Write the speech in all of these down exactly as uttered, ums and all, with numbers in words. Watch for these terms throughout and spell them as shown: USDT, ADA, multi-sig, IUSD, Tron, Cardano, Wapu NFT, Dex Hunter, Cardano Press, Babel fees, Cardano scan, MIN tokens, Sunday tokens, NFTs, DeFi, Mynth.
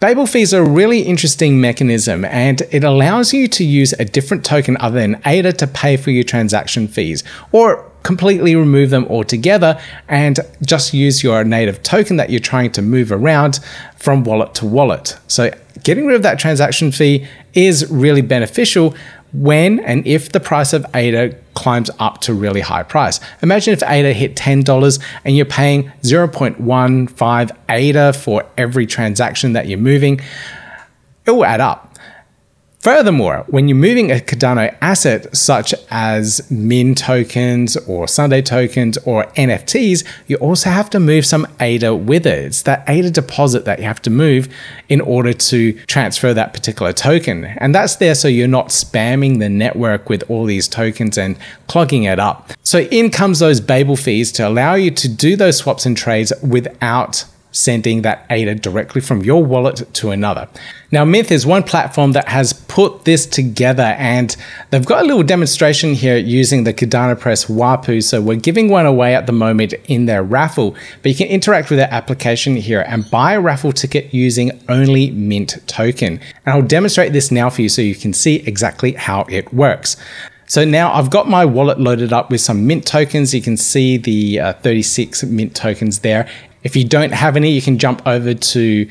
Babel fees are a really interesting mechanism, and it allows you to use a different token other than A D A to pay for your transaction fees, or completely remove them altogether and just use your native token that you're trying to move around from wallet to wallet. So getting rid of that transaction fee is really beneficial when and if the price of A D A climbs up to really high price. Imagine if A D A hit ten dollars and you're paying zero point one five A D A for every transaction that you're moving, it will add up. Furthermore, when you're moving a Cardano asset such as MIN tokens or Sunday tokens or N F Ts, you also have to move some A D A with it. It's that A D A deposit that you have to move in order to transfer that particular token. And that's there so you're not spamming the network with all these tokens and clogging it up. So in comes those Babel fees to allow you to do those swaps and trades without sending that A D A directly from your wallet to another. Now, Mynth is one platform that has put this together, and they've got a little demonstration here using the Cardano Press Wapu. So we're giving one away at the moment in their raffle, but you can interact with their application here and buy a raffle ticket using only Mynth token. And I'll demonstrate this now for you so you can see exactly how it works. So now I've got my wallet loaded up with some Mynth tokens. You can see the uh, thirty-six Mynth tokens there. If you don't have any, you can jump over to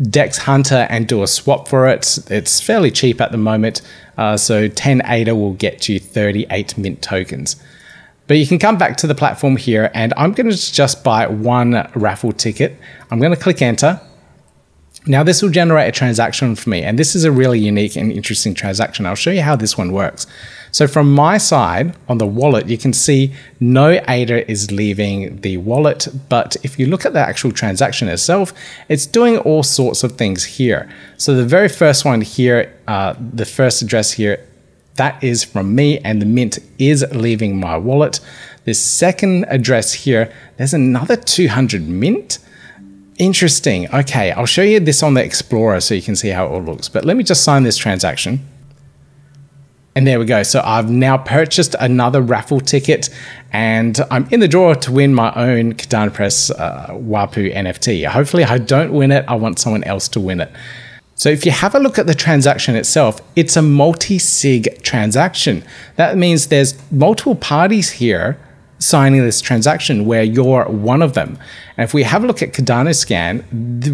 Dex Hunter and do a swap for it. It's fairly cheap at the moment. Uh, so ten A D A will get you thirty-eight Mynth tokens. But you can come back to the platform here, and I'm going to just buy one raffle ticket. I'm going to click enter. Now this will generate a transaction for me. And this is a really unique and interesting transaction. I'll show you how this one works. So from my side on the wallet, you can see no A D A is leaving the wallet. But if you look at the actual transaction itself, it's doing all sorts of things here. So the very first one here, uh, the first address here, that is from me, and the Mynth is leaving my wallet. This second address here, there's another two hundred Mynth. Interesting. Okay, I'll show you this on the Explorer so you can see how it all looks. But let me just sign this transaction. And there we go. So I've now purchased another raffle ticket, and I'm in the draw to win my own Cardano Press uh, Wapu N F T. Hopefully I don't win it. I want someone else to win it. So if you have a look at the transaction itself, it's a multi-sig transaction. That means there's multiple parties here signing this transaction where you're one of them. And if we have a look at Cardano scan,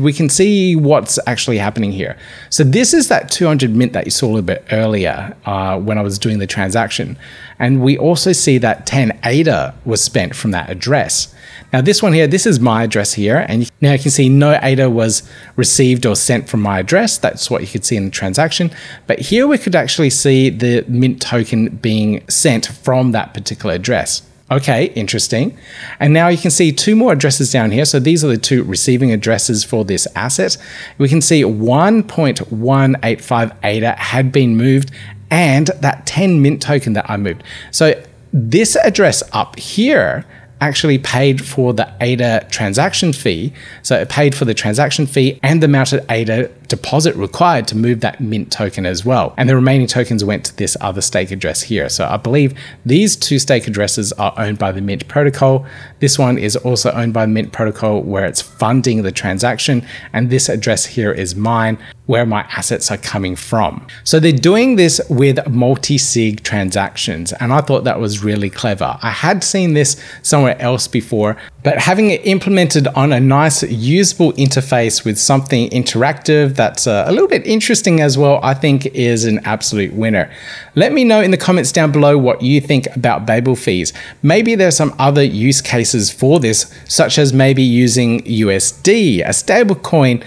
we can see what's actually happening here. So this is that two hundred Mynth that you saw a little bit earlier uh, when I was doing the transaction. And we also see that ten A D A was spent from that address. Now this one here, this is my address here. And now you can see no A D A was received or sent from my address. That's what you could see in the transaction. But here we could actually see the Mynth token being sent from that particular address. Okay, interesting. And now you can see two more addresses down here. So these are the two receiving addresses for this asset. We can see one point one eight five A D A had been moved, and that ten Mynth token that I moved. So this address up here actually paid for the A D A transaction fee. So it paid for the transaction fee and the amount of A D A deposit required to move that Mynth token as well. And the remaining tokens went to this other stake address here. So I believe these two stake addresses are owned by the Mynth protocol. This one is also owned by the Mynth protocol where it's funding the transaction. And this address here is mine, where my assets are coming from. So they're doing this with multi-sig transactions. And I thought that was really clever. I had seen this somewhere else before, but having it implemented on a nice usable interface with something interactive that's a little bit interesting as well, I think is an absolute winner. Let me know in the comments down below what you think about Babel fees. Maybe there's some other use cases for this, such as maybe using U S D, a stable coin,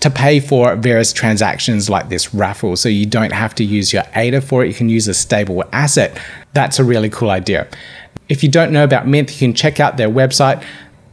to pay for various transactions like this raffle. So you don't have to use your A D A for it. You can use a stable asset. That's a really cool idea. If you don't know about Mynth, you can check out their website.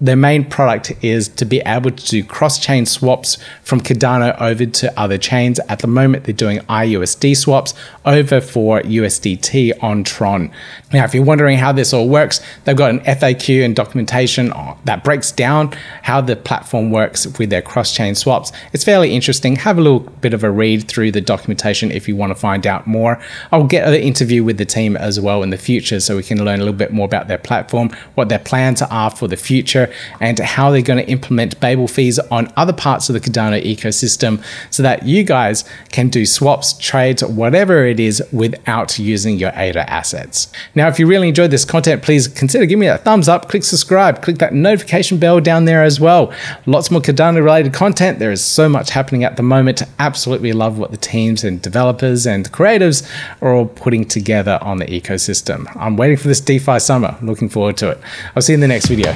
Their main product is to be able to do cross-chain swaps from Cardano over to other chains. At the moment, they're doing I U S D swaps over for U S D T on Tron. Now, if you're wondering how this all works, they've got an F A Q and documentation that breaks down how the platform works with their cross-chain swaps. It's fairly interesting. Have a little bit of a read through the documentation if you want to find out more. I'll get an interview with the team as well in the future so we can learn a little bit more about their platform, what their plans are for the future, crypto and how they're going to implement Babel fees on other parts of the Cardano ecosystem so that you guys can do swaps, trades, whatever it is without using your A D A assets. Now, if you really enjoyed this content, please consider giving me that thumbs up, click subscribe, click that notification bell down there as well. Lots more Cardano related content. There is so much happening at the moment. Absolutely love what the teams and developers and creatives are all putting together on the ecosystem. I'm waiting for this DeFi summer. Looking forward to it. I'll see you in the next video.